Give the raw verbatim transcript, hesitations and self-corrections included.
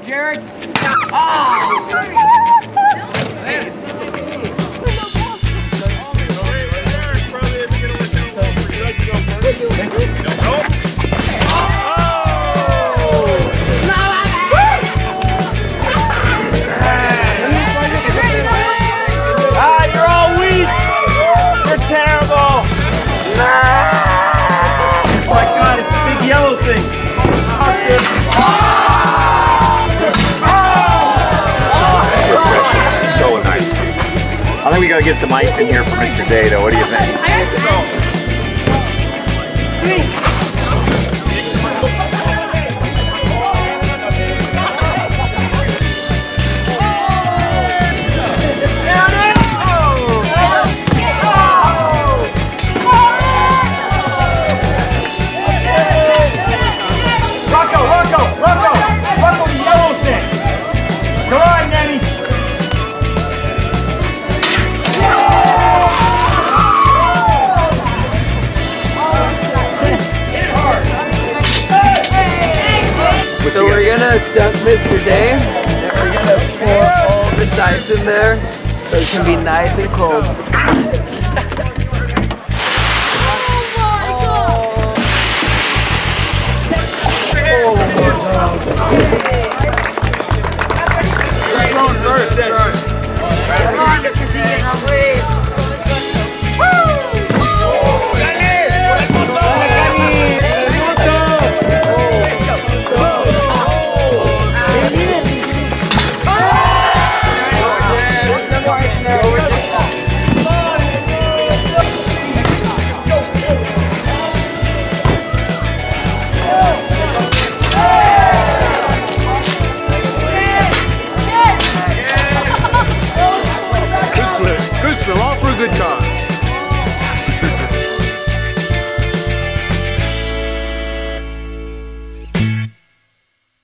him, Jared. Oh! I think we gotta get some ice in here for Mister Dado. What do you think? Rocco, Rocco, Rocco, Rocco, the yellow thing. Come on, Nanny. So we're gonna dump Mister Dave, and we're gonna pour all this ice in there so it can be nice and cold.